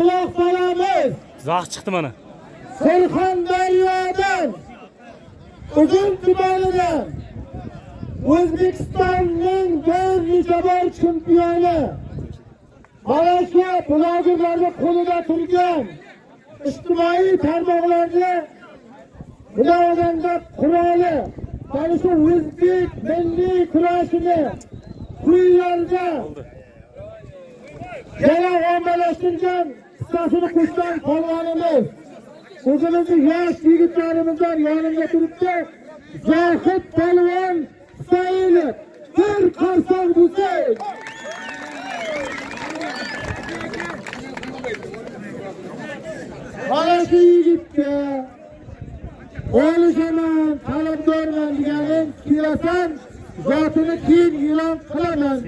kulak salamız. Zah çıktı bana. Surxondaryodan, Uzun tumanidan, O'zbekistonning dövr jabor chempioni, mana shu blogerlarning qo'lida turgan, ijtimoiy tarmoqlarda Bulardan quroli, mana shu o'zbek milliy kurashini quylarda yana ommalashtirgan siyosatini qo'shgan polvonimiz, o'zimizning yosh yigitlarimizdan yanında turibdi. Zohid polvon Sayilov bir qarsak bo'lsin. Mana shu yigitga O'ylashaman, talabdorman deganim kelasan, zatini keyin e'lon qilaman.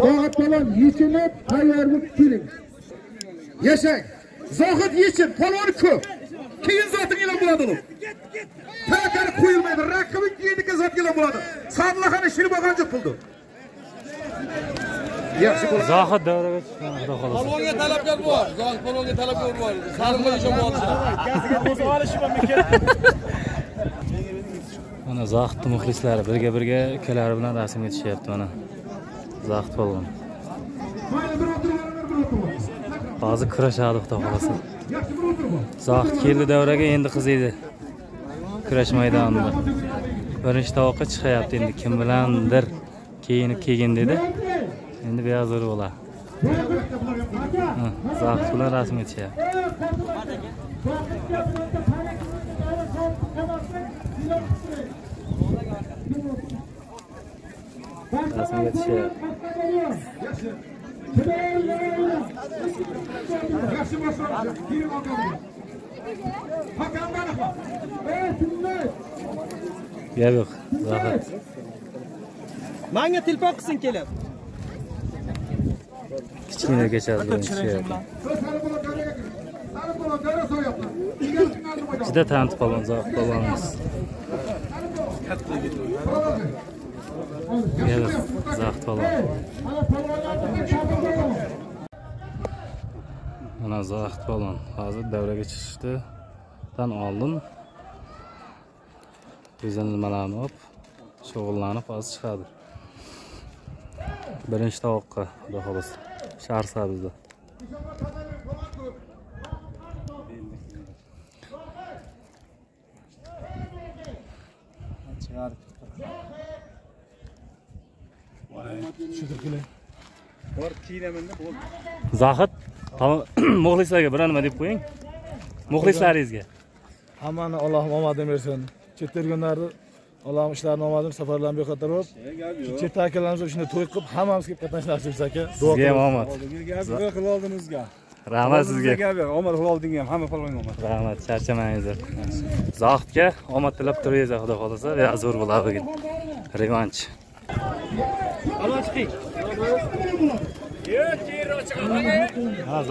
Zohiddan yechinib, tayyor bo'lib keling. Yashang. Zohid yechin, polvon ko'p. Keyin zating e'lon bo'ladi u. Ta'kar qo'yilmaydi, raqibing keyingi zot e'lon bo'ladi. Sablahani shilib olgan joy qildi. Zohid davraga chiqqan, xudo xolasi. Polvonga talabkor bo'l. Zohid polvonga talabkor bo'l. Sarmoyishon bo'lsin. Gaziga qo'zib olishman men. Mana Zohid muxlislari birga ukalari bilan rasmga tushyapti mana. Zohid polvon. Hozir kurashadi, xudo xolasi. Zohid keldi davraga, endi qiziydi. Kurash maydonida. Birinchi tovoqqa chiqyapti endi kim bilandir. Keyin dedi. Şimdi biraz zor ola. Zahfılar rasmı geçiyor. Rasmı geçiyor. Gel yok. Zahfı. Manga telefon kısın kelep. Kichkina geçerli şey. Juda tanıtib qolgan Zohid polvonimiz. Zohid polvon. Mana Zohid polvon hozir davraga chiqishdi. Dan oldin tezlanmalarni olib, shug'ullanib hozir chiqadi. Birinchi tovoqqa xudo xolasi sharsabizda. Zohid, muxlislarga bir nima deb qo'ying? Muxlislaringizga. Hammani Allohim omadini bersin. Chetda yurganlarni Allah'ım işlerini olmadım, seferlerim bir kadar oldu. Çift akıllarımızı şimdi toy kıp, hamamız gibi katlaştırsınız ki. Sizge Muhammed. Rahmet sizge. Rahmet, çerçemeğinizdir. Zahtke, Muhammed tülüp duruyoruz ya Xudo xolasa ve azur bulağı bugün. Revanç.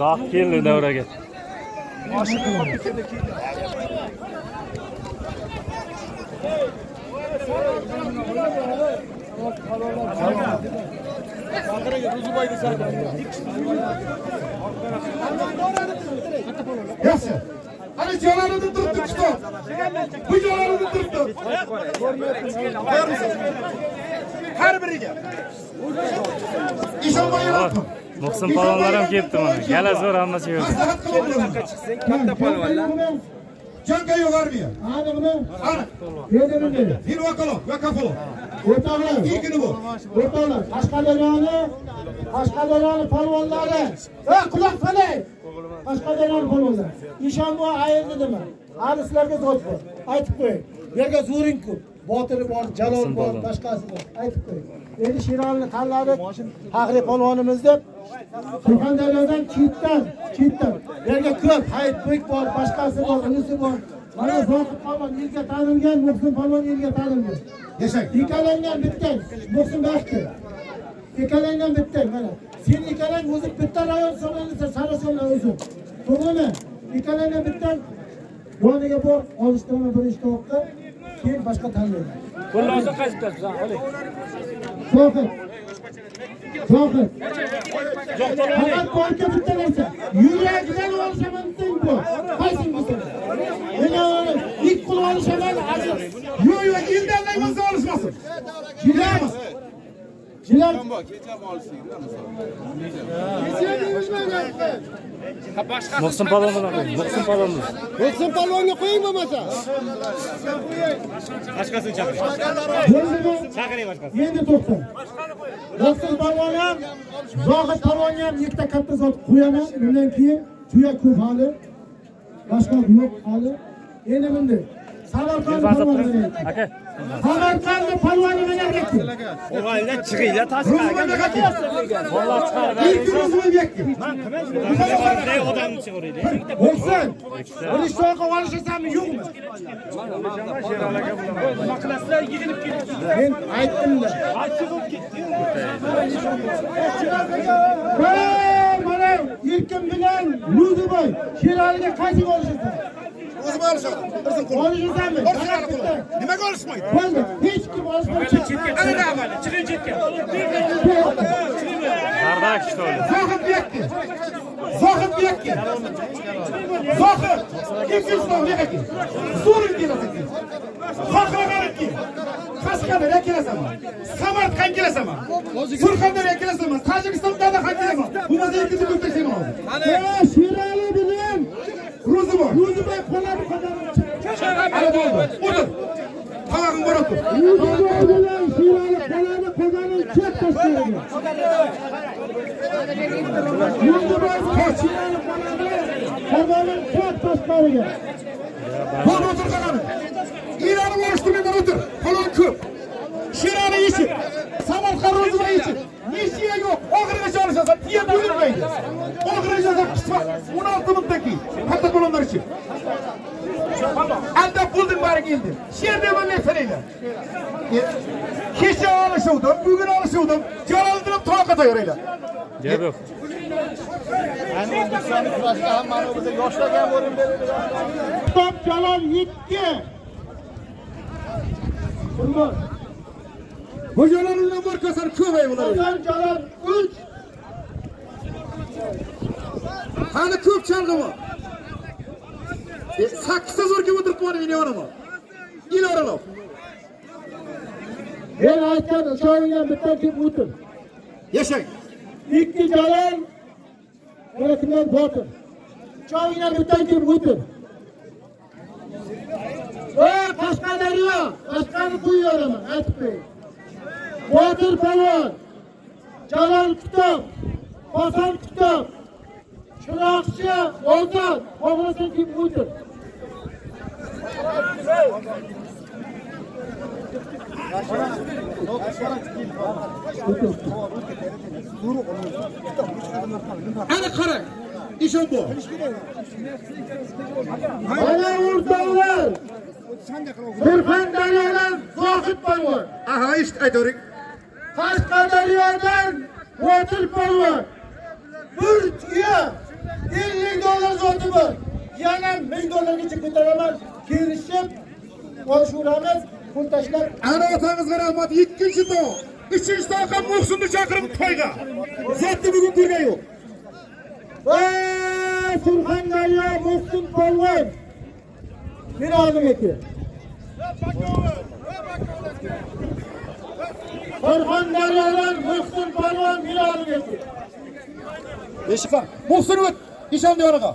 Zaht geldi devre gel. Yaxshi. Ana jo'larini turtdi chiqdi. Bu jo'larini turtdi. Har biriga. Muhsin polvonlar ham kelibdi mana. Gala zo'r hammasi yo'q. Chiqsang katta polvonlar. Canka yok armiye. Ana. Bir vakalo, vakafalo. Ortalar. İyi günü bu. Ortalar. Başkalarını polvonları. Kulak falan. Başkalarını polvonları. İşan bu ayırdı değil mi? Ana sizlerge zor bu. Aytıp koyun. Yerge zorin ku. Batırı var, Jalol var, başkası var. Aytıp koyun. Yeni Şiran'ını tanladık. Haqli polvonimizdi. Surxondaryodan chitdan yerga ko'p hayitbek bor, boshqasi bor, unisi bor. Mana Zohid polvon yerga tanilgan, Muhsin polvon yerga tanilgan. Yashang. Ikalangan bittan, Muhsin baxti. Ikalangan bittan mana. Sen ikalang o'zing bitta ayol hisoblansa, sarosonlar o'zi. To'g'rimi? Ikalangan bittan yoniga bor, olishtirma birinchi to'qqa, keyin boshqa tanlaydi. Qo'llarni qaytib tashlasan, olay. Zohid. Fakat bu arka bitti narsa. Yüreğinden oluşamadın bu. Kaysın bu sene. İlk kulu oluşamadı. Yok ilden neyimiz oluşmasın. Cilamız. Cilam. Moksun palonuna koyun. Moksun palonuna. Moksun palonuna koyun mu masa? Başkasını çakır. Çakırayım başkasını. Yedi doktor. Moksun palonuna. Zoğat palonuna yekte katta zat koyamam. Bundan ki tüye kuh hali. Başka yok hali. Yeni bindi. Samarqand palonuna. Okey. Samarqandni palvoni bilan ketdi. O'g'illar chig'inglar tashlagan. Bola chiqarib. Ikkinchisi bekdi. Men qilmayman. Odamni chig'uraydi. Bo'lsin. Bir ishtoy qilib olishasanmi, yo'qmi? Nima qilasizlar? Yig'ilib kelisizlar. Men aytdim-da. Chiqib ketdi. Mana erkin bilan Luziboy sheraliga qaysi bo'lishadi? O'zim olishadi. Bizni qo'lingizdanmi? Nimaga olishmaydi? Bo'ldi. Hech kim olishmaydi. Ana rahmat. Chiqing ketgan. Bardak shtoy. Zohid bekdi. Zohid bekdi. Zohid. Kimsiz bekdi. Suriy keladi. Xohlaganki. Qashqadaryoga kelasanmi? Samarqandga kelasanmi? Surxondaryoga kelasanmi? Tojikistondan ham kelasanmi? Bu narsa ikkinchi bo'lib ketmaydi. Sherali bilan Ruzuba, Ruzuba kolar kadar çeker. Aldım, otur. Tamam, bırak. Ruzuba bilen şirayla kolar kadarın çek taşıyor. Ruzuba şirayla kadarın çek taşıyor. Kol otur kadarın. İran'ın varıştırmadan otur. Kolon kır. Şirayla işi. Samarqand Ruzuba işi. Nişiye yok. Oğrına çalışacak. Diye duyurmayın. Oğrına çalışacak. 16 mıttaki. Hatta kolonlar için. Anda buldum bari geldi. Şerde ben neferiyle. Kişi alışıldım. Bugün alışıldım. Canaldırım tuhaka dayarıyla. Cevap. Top Canal gitti. Bunlar. Hocalarımla var kasar kıvayı bunlar. Canal 3. Hani köp çalgı var. Saksız var ki bu tırpmanı biliyor ama. İl aralık. Ben açtan aşağıya bitten ki budur. Yaşayın. İkki Canal. Bırakından batır. Aşağıya bitten ki budur. O Qashqadaryo. Başkanı duyuyor ama. Açıklayın. Batır Polvon. Canal Kitap. Hasan Kitap. Çırakçı, Ozan, Oğlasın kim budur? Ana karak, iş o bu. Ana ortalar, Burhan Dalalar, Zahit Polvon. Aha işte Aydorik. Qashqadaryodan, Batur Polvon. Burçya. $50 zotu var. Yani $1000 için kurtaramaz. Girişip, konuşuramaz, kurtaşlar. Ana otanızı rahmat, yetkinci doğu. Üçüncü dakika muhsundu çakırıp koyga. Zatlı bugün kurga yok. Vay! Surxondaryo Muhsun Polvon. Bir adım eti. Surxondaryo'dan Muhsun Polvon bir adım eti. Beşifan. Muhsun öt. İşan diyor aga.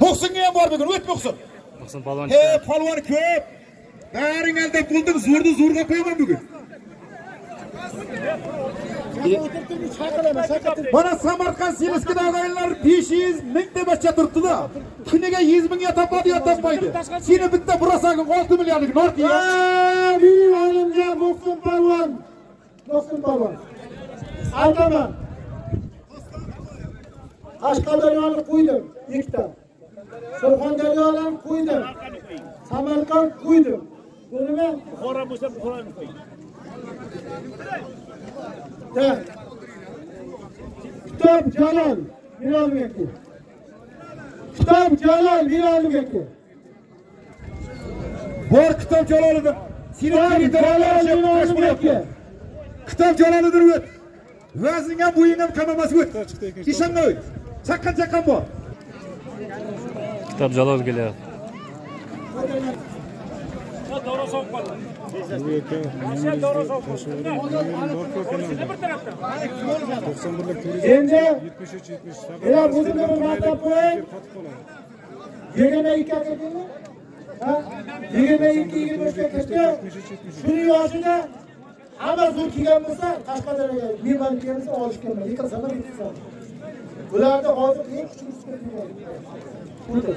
Muhsun niye var bugün? Öt Muhsun. Muhsun palvan. He palvan köp. Berin elde buldum. Zordu zorga koyamam bugün. Bana Samarqand Siliskida adaylar pişiyiz. Mekte başça tuttu da. Künege 100 bin yatapladı yatapmaydı. Sini bitti burası 6 milyarlık. Norti ya. Bir alımca Muhsun Polvon. Muhsun Polvon. Aytaman. Qashqadaryoni qo'ydim ikkita. Surxondaryoni qo'ydim. Samarqand qo'ydim. Bu nima? Buxoro bo'lsa Buxoroni qo'y. Ta. Kitob Jalol, Mirolbek. Kitob Jalol, Mirolbek. Bor Kitob Jalolida. Seni Kitob Jalolida. Kitob Jalolida. Vazingam bo'yingam kam emas bo'l. Ishonmay. Chaqqan bor. Kitob jalol kelyapti. Endi 72 Ama zor kigan bo'lsa, Qashqadaryoga, Limonga olib kelmaydi. Yiqilsa-da yetsa. Ularda hozir eng kuchli sportchi bor. O'tir.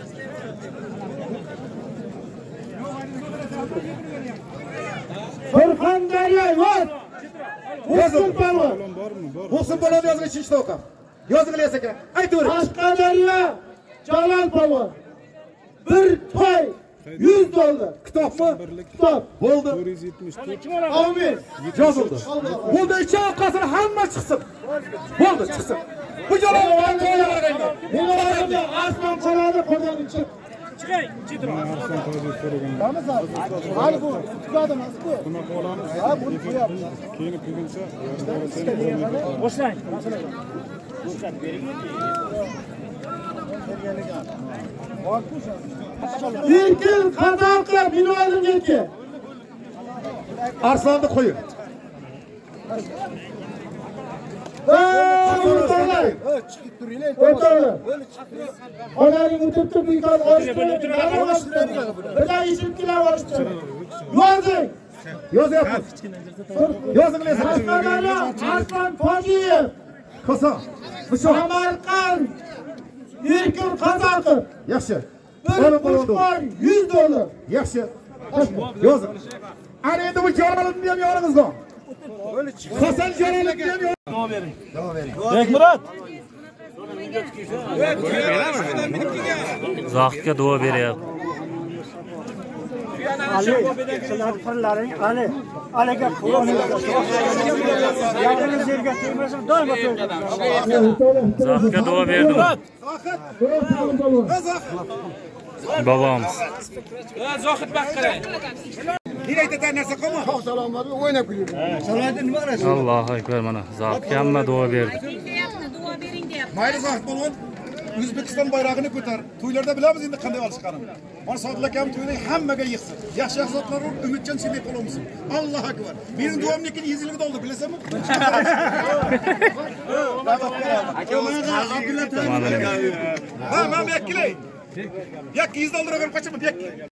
SURXONDARYO Yozib palvon. Bo'sib bo'ladi yozgan uchinchi to'qam. Yozg'ilasiz aka. Aytavering. Qashqadaryo Jalol palvon. Bir toy $100. Kitap mı? Kitap. Buldu. Amin. Yazıldı. Buldu iki avukasını hamma çıksın. Buldu çıksın. Bu yalanı ben de öğrendim. Bu yalanı aslan çaladı kodan için. Çıkayım. Cidro. Tamam sağ ol. Hayır bu. Çıkadım aslı. Buna kolanız. Ha bunu yapın. Keyni pirinçe. Boşlayın. Boşlayın. Verin mi? Erkin Kazaklar binoyalım erkin. Arslan'da koyun. Oturlar. Oturlar. Onların oturttu bir kan oluşturur. Bırak işimkiler oluşturur. Yozun. Yoz yapın. Yozun lesin. Aslanlarla Arslan Fogiyev. Kosa. Samarqand. Erkin Kazaklar. Yaşa. $100. Yaxshi. Yozing. Ana endi bu jarmalarni ham yoningizga. Hasan jaraylarni ham yoningizga. Davom bering. Davom bering. Bekmurat. Zohidga duo beryapti. Zohidga duo berdim. Babamız. Zohid bak qarang. Direktdan narsa qolma. Assalomu alaykum. Allohu akbar mana. Zohidga hamma duo berdi. Duo bering deyapti. Mayli Zohid bo'lgan. Uzbekistan bayrog'ini ko'tar. To'ylarda bilamiz endi qanday olishganini. Mana Sodiq akam to'yning hammaga yig'sin. Yaxshi axlatlar bo'lib, umidchan sevib qolamiz. Allohu akbar. Mening duomnikin 100 yilga to'ldi, bilasanmi? Akamiz Ha, men yakkilay. $200 qacha bu, yak.